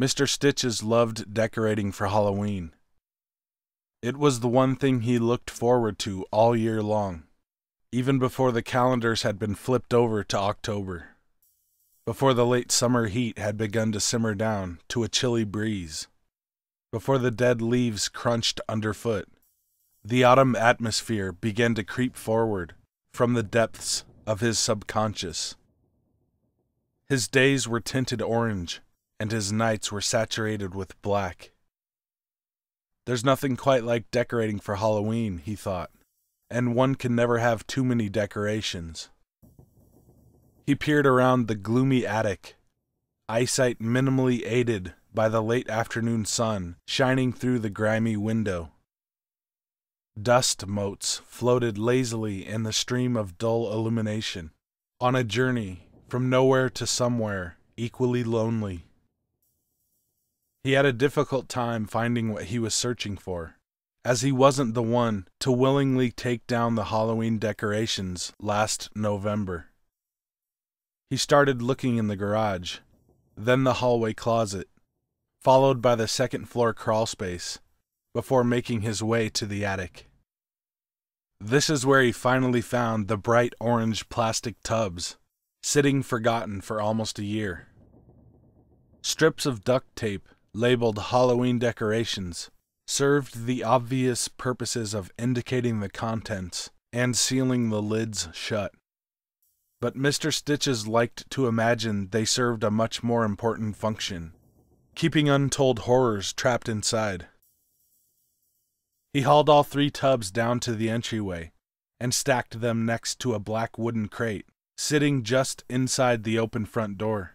Mr. Stitches loved decorating for Halloween. It was the one thing he looked forward to all year long, even before the calendars had been flipped over to October, before the late summer heat had begun to simmer down to a chilly breeze, before the dead leaves crunched underfoot. The autumn atmosphere began to creep forward from the depths of his subconscious. His days were tinted orange, and his nights were saturated with black. There's nothing quite like decorating for Halloween, he thought, and one can never have too many decorations. He peered around the gloomy attic, eyesight minimally aided by the late afternoon sun shining through the grimy window. Dust motes floated lazily in the stream of dull illumination, on a journey from nowhere to somewhere equally lonely. He had a difficult time finding what he was searching for, as he wasn't the one to willingly take down the Halloween decorations last November. He started looking in the garage, then the hallway closet, followed by the second-floor crawlspace, before making his way to the attic. This is where he finally found the bright orange plastic tubs, sitting forgotten for almost a year. Strips of duct tape labeled Halloween decorations served the obvious purposes of indicating the contents and sealing the lids shut. But Mr. Stitches liked to imagine they served a much more important function, keeping untold horrors trapped inside. He hauled all three tubs down to the entryway and stacked them next to a black wooden crate, sitting just inside the open front door.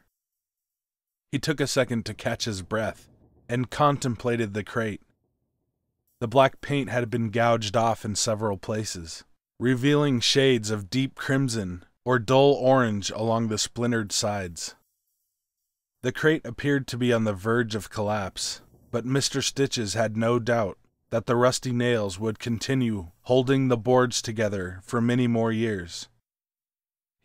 He took a second to catch his breath and contemplated the crate. The black paint had been gouged off in several places, revealing shades of deep crimson or dull orange along the splintered sides. The crate appeared to be on the verge of collapse, but Mr. Stitches had no doubt that the rusty nails would continue holding the boards together for many more years.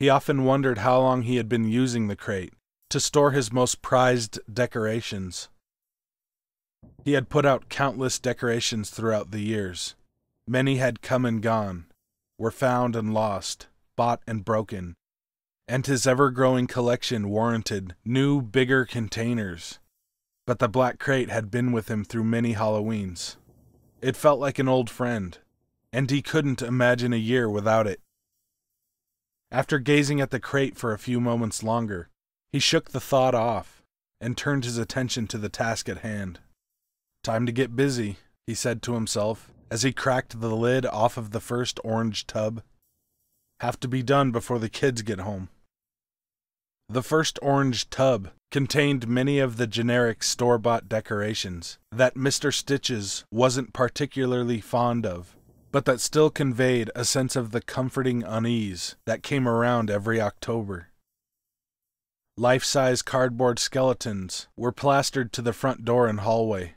He often wondered how long he had been using the crate to store his most prized decorations. He had put out countless decorations throughout the years. Many had come and gone, were found and lost, bought and broken, and his ever-growing collection warranted new, bigger containers. But the black crate had been with him through many Halloweens. It felt like an old friend, and he couldn't imagine a year without it. After gazing at the crate for a few moments longer, he shook the thought off and turned his attention to the task at hand. "Time to get busy," he said to himself as he cracked the lid off of the first orange tub. "Have to be done before the kids get home." The first orange tub contained many of the generic store-bought decorations that Mr. Stitches wasn't particularly fond of, but that still conveyed a sense of the comforting unease that came around every October. Life-size cardboard skeletons were plastered to the front door and hallway.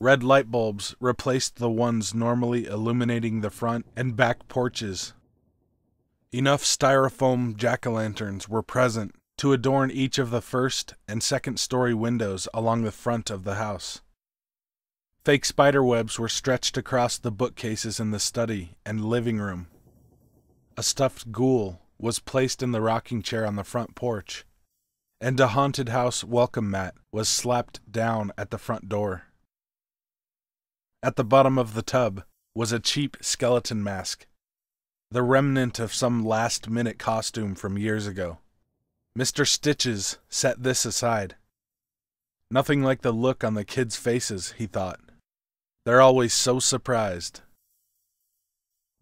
Red light bulbs replaced the ones normally illuminating the front and back porches. Enough styrofoam jack-o'-lanterns were present to adorn each of the first and second-story windows along the front of the house. Fake spiderwebs were stretched across the bookcases in the study and living room. A stuffed ghoul was placed in the rocking chair on the front porch, and a haunted house welcome mat was slapped down at the front door. At the bottom of the tub was a cheap skeleton mask, the remnant of some last-minute costume from years ago. Mr. Stitches set this aside. Nothing like the look on the kids' faces, he thought. They're always so surprised.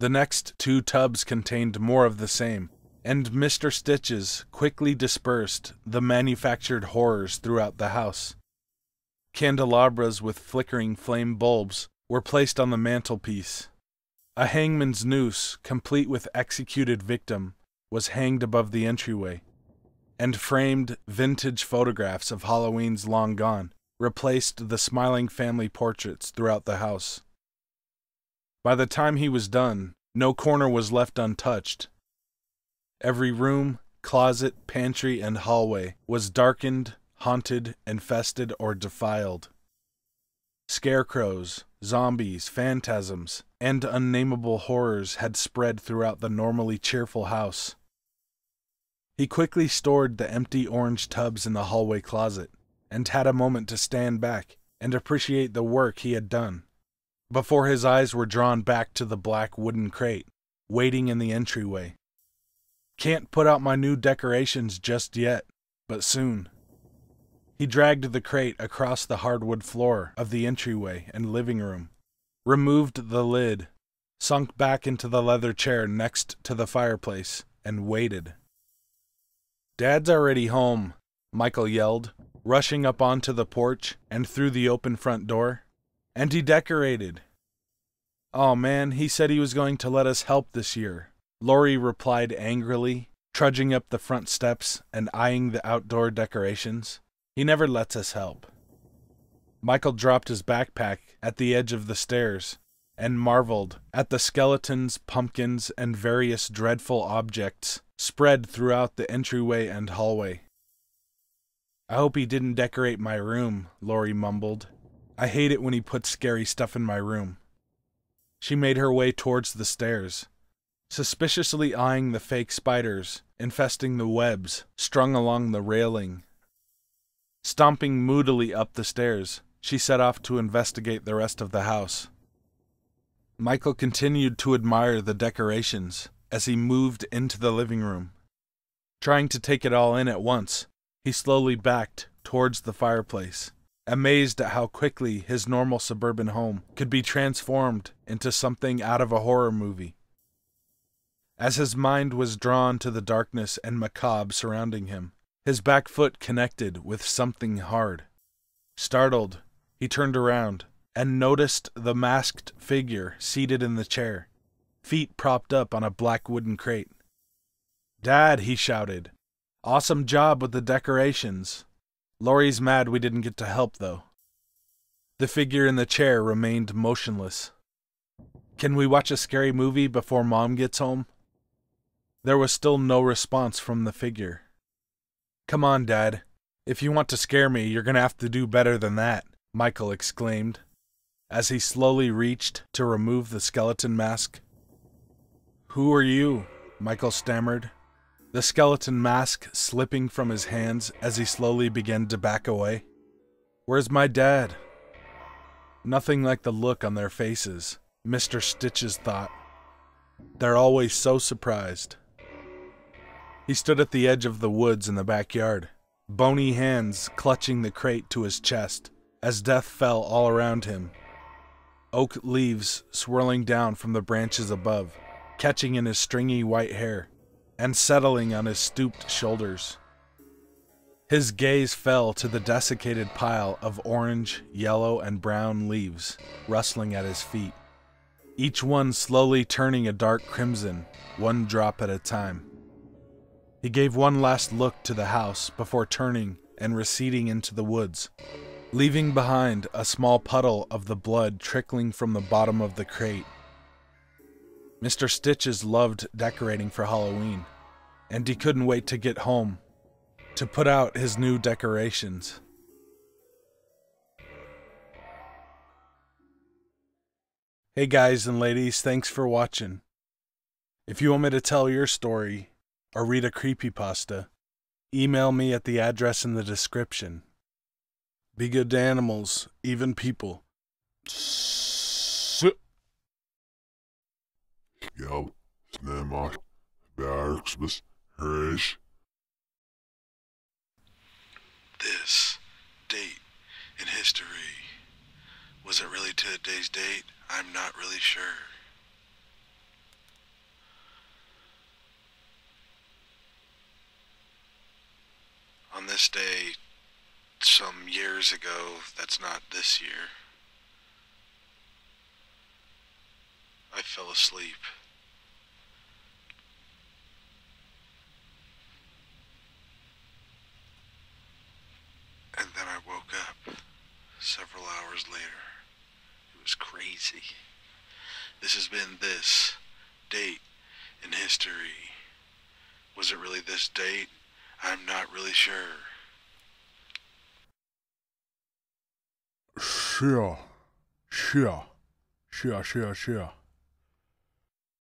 The next two tubs contained more of the same, and Mr. Stitches quickly dispersed the manufactured horrors throughout the house. Candelabras with flickering flame bulbs were placed on the mantelpiece. A hangman's noose, complete with executed victim, was hanged above the entryway, and framed vintage photographs of Halloweens long gone replaced the smiling family portraits throughout the house. By the time he was done, no corner was left untouched. Every room, closet, pantry, and hallway was darkened, haunted, infested, or defiled. Scarecrows, zombies, phantasms, and unnameable horrors had spread throughout the normally cheerful house. He quickly stored the empty orange tubs in the hallway closet, and had a moment to stand back and appreciate the work he had done, before his eyes were drawn back to the black wooden crate, waiting in the entryway. "Can't put out my new decorations just yet, but soon." He dragged the crate across the hardwood floor of the entryway and living room, removed the lid, sunk back into the leather chair next to the fireplace, and waited. "Dad's already home," Michael yelled, rushing up onto the porch and through the open front door. "And he decorated." "Oh man, he said he was going to let us help this year," Lori replied angrily, trudging up the front steps and eyeing the outdoor decorations. "He never lets us help." Michael dropped his backpack at the edge of the stairs and marveled at the skeletons, pumpkins, and various dreadful objects spread throughout the entryway and hallway. "I hope he didn't decorate my room," Lori mumbled. "I hate it when he puts scary stuff in my room." She made her way towards the stairs, suspiciously eyeing the fake spiders infesting the webs strung along the railing. Stomping moodily up the stairs, she set off to investigate the rest of the house. Michael continued to admire the decorations as he moved into the living room. Trying to take it all in at once, he slowly backed towards the fireplace, amazed at how quickly his normal suburban home could be transformed into something out of a horror movie. As his mind was drawn to the darkness and macabre surrounding him, his back foot connected with something hard. Startled, he turned around and noticed the masked figure seated in the chair, feet propped up on a black wooden crate. "Dad," he shouted. "Awesome job with the decorations. Lori's mad we didn't get to help, though." The figure in the chair remained motionless. "Can we watch a scary movie before Mom gets home?" There was still no response from the figure. "Come on, Dad. If you want to scare me, you're going to have to do better than that," Michael exclaimed, as he slowly reached to remove the skeleton mask. "Who are you?" Michael stammered, the skeleton mask slipping from his hands as he slowly began to back away. "Where's my dad?" Nothing like the look on their faces, Mr. Stitches thought. They're always so surprised. He stood at the edge of the woods in the backyard, bony hands clutching the crate to his chest as death fell all around him, oak leaves swirling down from the branches above, catching in his stringy white hair and settling on his stooped shoulders. His gaze fell to the desiccated pile of orange, yellow, and brown leaves rustling at his feet, each one slowly turning a dark crimson, one drop at a time. He gave one last look to the house before turning and receding into the woods, leaving behind a small puddle of the blood trickling from the bottom of the crate. Mr. Stitches loved decorating for Halloween, and he couldn't wait to get home to put out his new decorations. Hey guys and ladies, thanks for watching. If you want me to tell your story or read a creepypasta, email me at the address in the description. Be good to animals, even people. Yo, Snemak, Barksmas, Harish. This date in history. Was it really today's date? I'm not really sure. On this day, some years ago, that's not this year, I fell asleep. And then I woke up several hours later. It was crazy. This has been this date in history. Was it really this date? I'm not really sure. Sure.